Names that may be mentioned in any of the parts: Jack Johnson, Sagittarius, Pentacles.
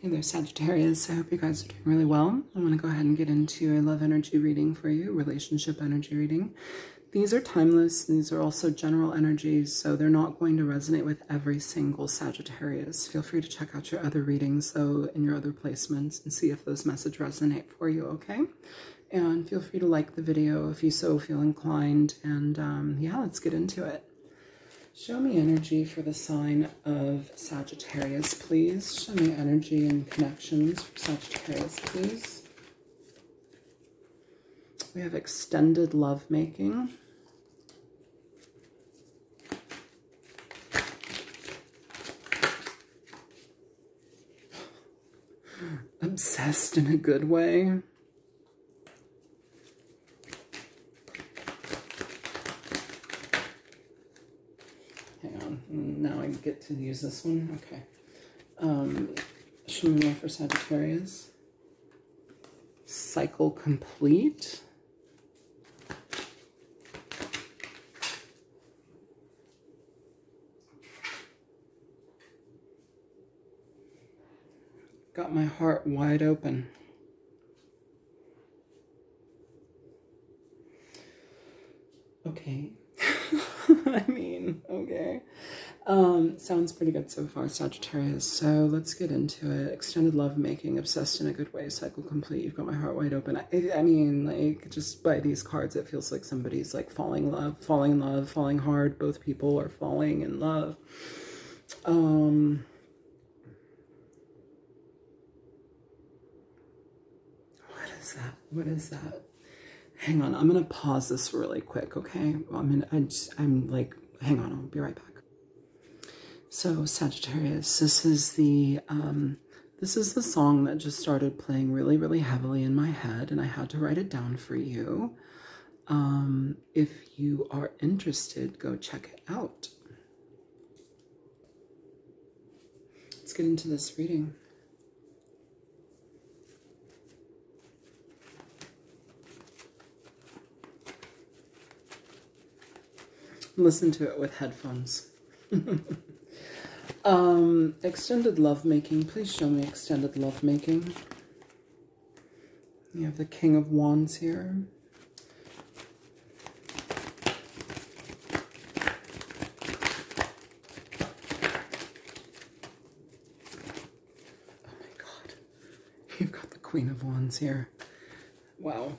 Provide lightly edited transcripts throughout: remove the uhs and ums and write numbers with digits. Hey there, Sagittarius. I hope you guys are doing really well. I want to go ahead and get into a love energy reading for you, relationship energy reading. These are timeless. These are also general energies, so they're not going to resonate with every single Sagittarius. Feel free to check out your other readings, though, in your other placements and see if those messages resonate for you, okay? And feel free to like the video if you so feel inclined. And yeah, let's get into it. Show me energy for the sign of Sagittarius, please. Show me energy and connections for Sagittarius, please. We have extended lovemaking. Obsessed in a good way. Get to use this one, okay. Show me more for Sagittarius. Cycle complete. Got my heart wide open. Okay. I mean, okay. Sounds pretty good so far, Sagittarius. So let's get into it. Extended lovemaking, obsessed in a good way, cycle complete. You've got my heart wide open. I mean, like, just by these cards, it feels like somebody's like falling in love, falling hard. Both people are falling in love. What is that? What is that? Hang on. I'm going to pause this really quick. Okay. Hang on. I'll be right back. So Sagittarius, this is the song that just started playing really, really heavily in my head, and I had to write it down for you. If you are interested, go check it out. Let's get into this reading. Listen to it with headphones. Extended lovemaking. Please show me extended lovemaking. You have the King of Wands here. Oh my God. You've got the Queen of Wands here. Wow.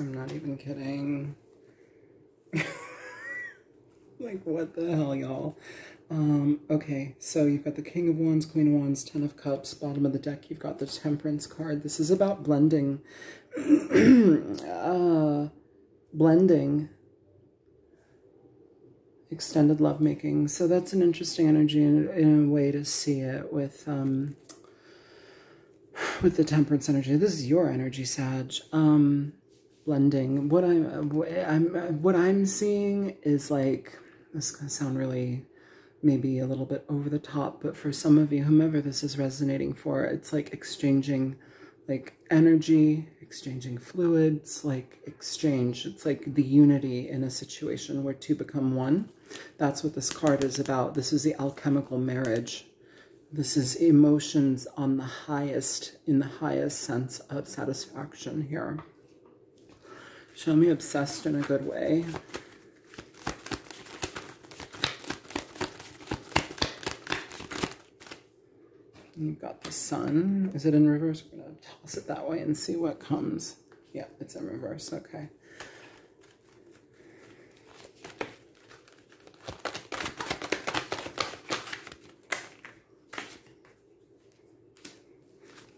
I'm not even kidding. Like, what the hell, y'all? Okay, so you've got the King of Wands, Queen of Wands, Ten of Cups. Bottom of the deck, you've got the Temperance card. This is about blending. Blending. Extended lovemaking. So that's an interesting energy in a way to see it with the Temperance energy. This is your energy, Sag. Blending. What I'm seeing is, like, this is going to sound really maybe a little bit over the top, but for some of you, whomever this is resonating for, it's like exchanging, like, energy, exchanging fluids, like exchange. It's like the unity in a situation where two become one. That's what this card is about. This is the alchemical marriage. This is emotions on the highest, in the highest sense of satisfaction here. Show me obsessed in a good way. You've got the sun. Is it in reverse? We're going to toss it that way and see what comes. Yeah, it's in reverse. Okay.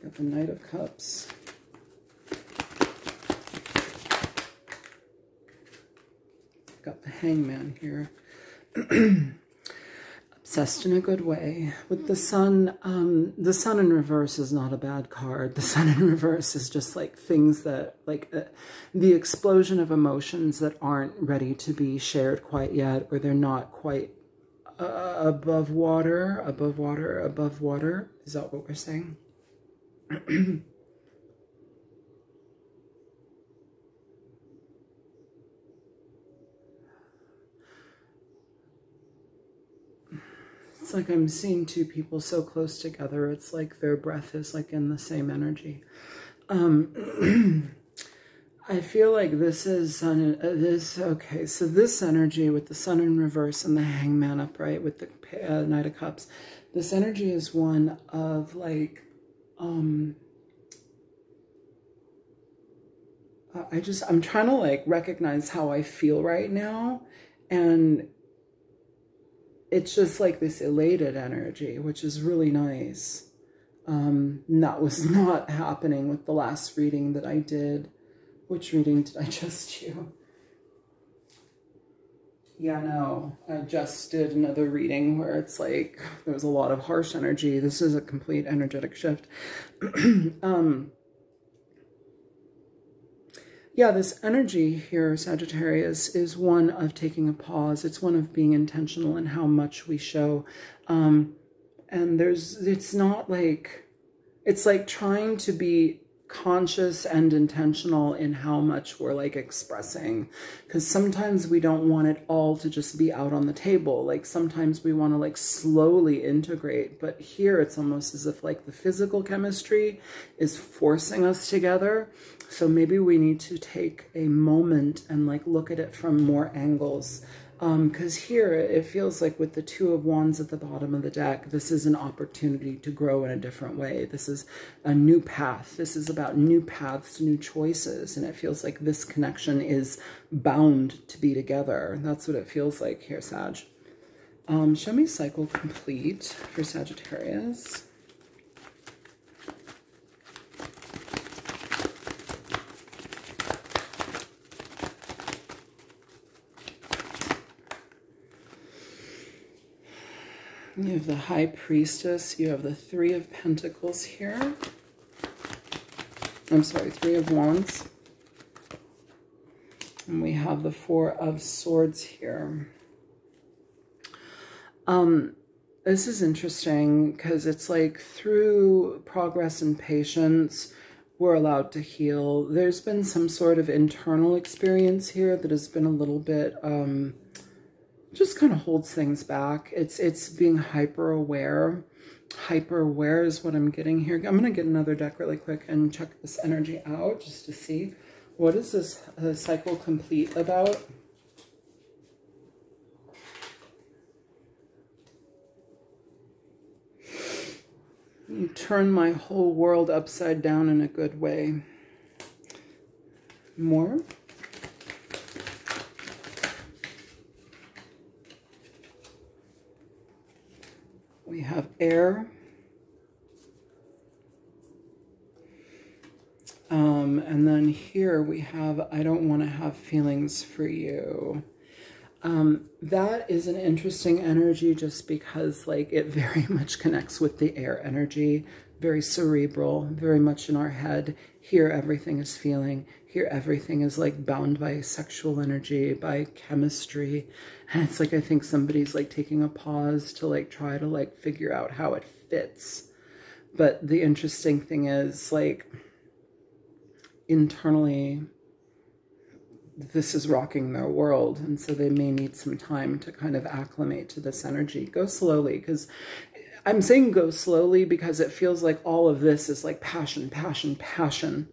Got the Knight of Cups. Got the Hangman here. Obsessed in a good way. With the sun in reverse is not a bad card. The sun in reverse is just like things that, like, the explosion of emotions that aren't ready to be shared quite yet, or they're not quite above water, above water, above water. Is that what we're saying? It's like I'm seeing two people so close together. It's like their breath is like in the same energy. I feel like this is sun, okay, so this energy with the sun in reverse and the hangman upright with the Knight of Cups, this energy is one of like, I'm trying to like recognize how I feel right now, and it's just like this elated energy, which is really nice. That was not happening with the last reading that I did. Which reading did I just do? Yeah, no, I just did another reading where it's like, there was a lot of harsh energy. This is a complete energetic shift. Yeah, this energy here, Sagittarius, is one of taking a pause. It's one of being intentional in how much we show. And it's not like, it's like trying to be conscious and intentional in how much we're like expressing, because sometimes we don't want it all to just be out on the table. Like sometimes we want to like slowly integrate, but here it's almost as if like the physical chemistry is forcing us together. So maybe we need to take a moment and like look at it from more angles. Because here it feels like with the Two of Wands at the bottom of the deck, this is an opportunity to grow in a different way. This is a new path. This is about new paths, new choices. And it feels like this connection is bound to be together. That's what it feels like here, Sag. Show me cycle complete for Sagittarius. You have the High Priestess. You have the Three of Pentacles here. I'm sorry, Three of Wands. And we have the Four of Swords here. This is interesting because it's like through progress and patience, we're allowed to heal. There's been some sort of internal experience here that has been a little bit... just kind of holds things back. It's being hyper aware. Hyper aware is what I'm getting here. I'm going to get another deck really quick and check this energy out just to see what is this cycle complete about. You turn my whole world upside down in a good way. More. We have air, and then here we have, I don't want to have feelings for you. That is an interesting energy just because like it very much connects with the air energy, very cerebral, very much in our head. Here everything is feeling. Here everything is like bound by sexual energy, by chemistry. And it's like I think somebody's like taking a pause to like try to like figure out how it fits. But the interesting thing is like internally this is rocking their world, and so they may need some time to kind of acclimate to this energy. Go slowly, because I'm saying go slowly because it feels like all of this is like passion, passion, passion.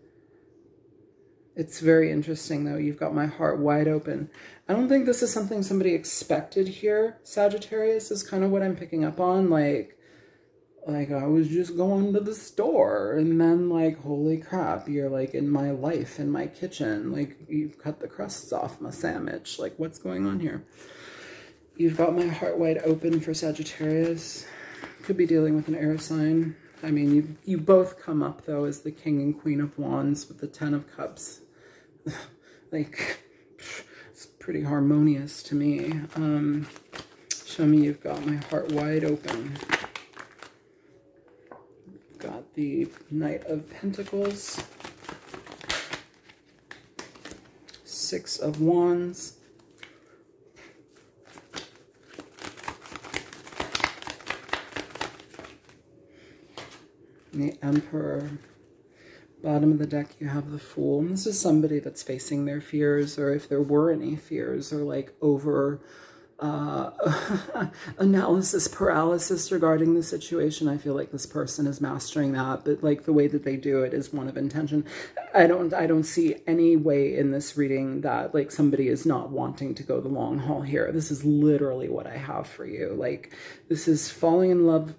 It's very interesting, though. You've got my heart wide open. I don't think this is something somebody expected here. Sagittarius is kind of what I'm picking up on. Like I was just going to the store, and then like, holy crap, you're like in my life, in my kitchen. Like you've cut the crusts off my sandwich. Like what's going on here? You've got my heart wide open for Sagittarius. Could be dealing with an air sign. I mean, you both come up, though, as the King and Queen of Wands with the Ten of Cups. Like, it's pretty harmonious to me. Show me you've got my heart wide open. Got the Knight of Pentacles. Six of Wands. The Emperor. Bottom of the deck, you have the Fool. And this is somebody that's facing their fears, or if there were any fears, or like over analysis paralysis regarding the situation. I feel like this person is mastering that, but like the way that they do it is one of intention. I don't see any way in this reading that like somebody is not wanting to go the long haul here. This is literally what I have for you. Like, this is falling in love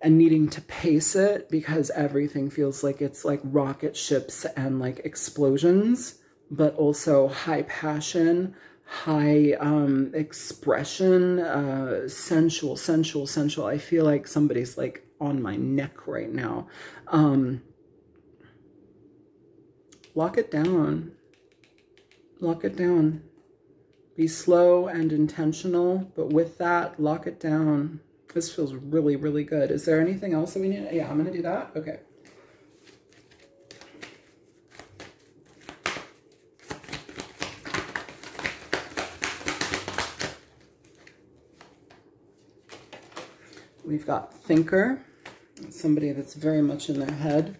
and needing to pace it because everything feels like it's like rocket ships and like explosions, but also high passion, high expression, sensual. I feel like somebody's like on my neck right now. Lock it down. Lock it down. Be slow and intentional, but with that, lock it down. This feels really, really good. Is there anything else that we need? Yeah, I'm going to do that. Okay. We've got thinker, somebody that's very much in their head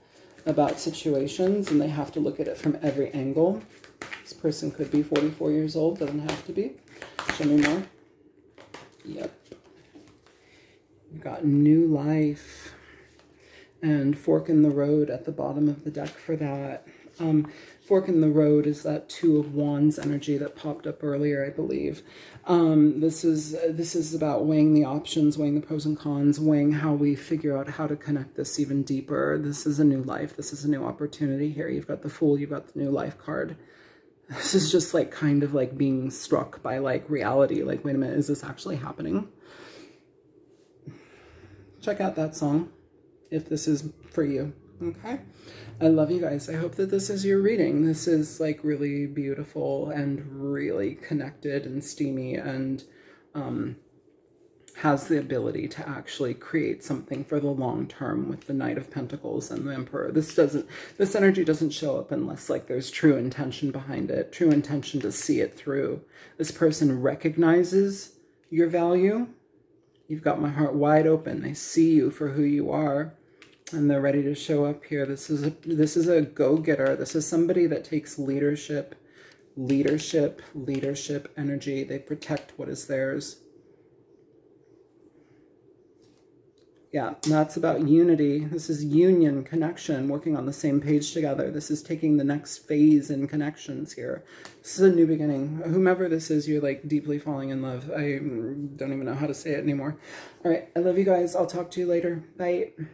about situations, and they have to look at it from every angle. This person could be 44 years old, doesn't have to be. Show me more. Yep. We've got new life and fork in the road at the bottom of the deck for that. Fork in the road is that Two of Wands energy that popped up earlier, I believe. This is about weighing the options, weighing the pros and cons, weighing how we figure out how to connect this even deeper. This is a new life. This is a new opportunity here. You've got the Fool. You've got the new life card. This is just like kind of like being struck by like reality. Like, wait a minute, is this actually happening? Check out that song if this is for you. Okay. I love you guys. I hope that this is your reading. This is like really beautiful and really connected and steamy and has the ability to actually create something for the long term with the Knight of Pentacles and the Emperor. This energy doesn't show up unless like there's true intention behind it, true intention to see it through. This person recognizes your value. You've got my heart wide open. They see you for who you are. And they're ready to show up here. This is a go-getter. This is somebody that takes leadership energy. They protect what is theirs. Yeah, that's about unity. This is union, connection, working on the same page together. This is taking the next phase in connections here. This is a new beginning. Whomever this is, you're like deeply falling in love. I don't even know how to say it anymore. All right, I love you guys. I'll talk to you later. Bye.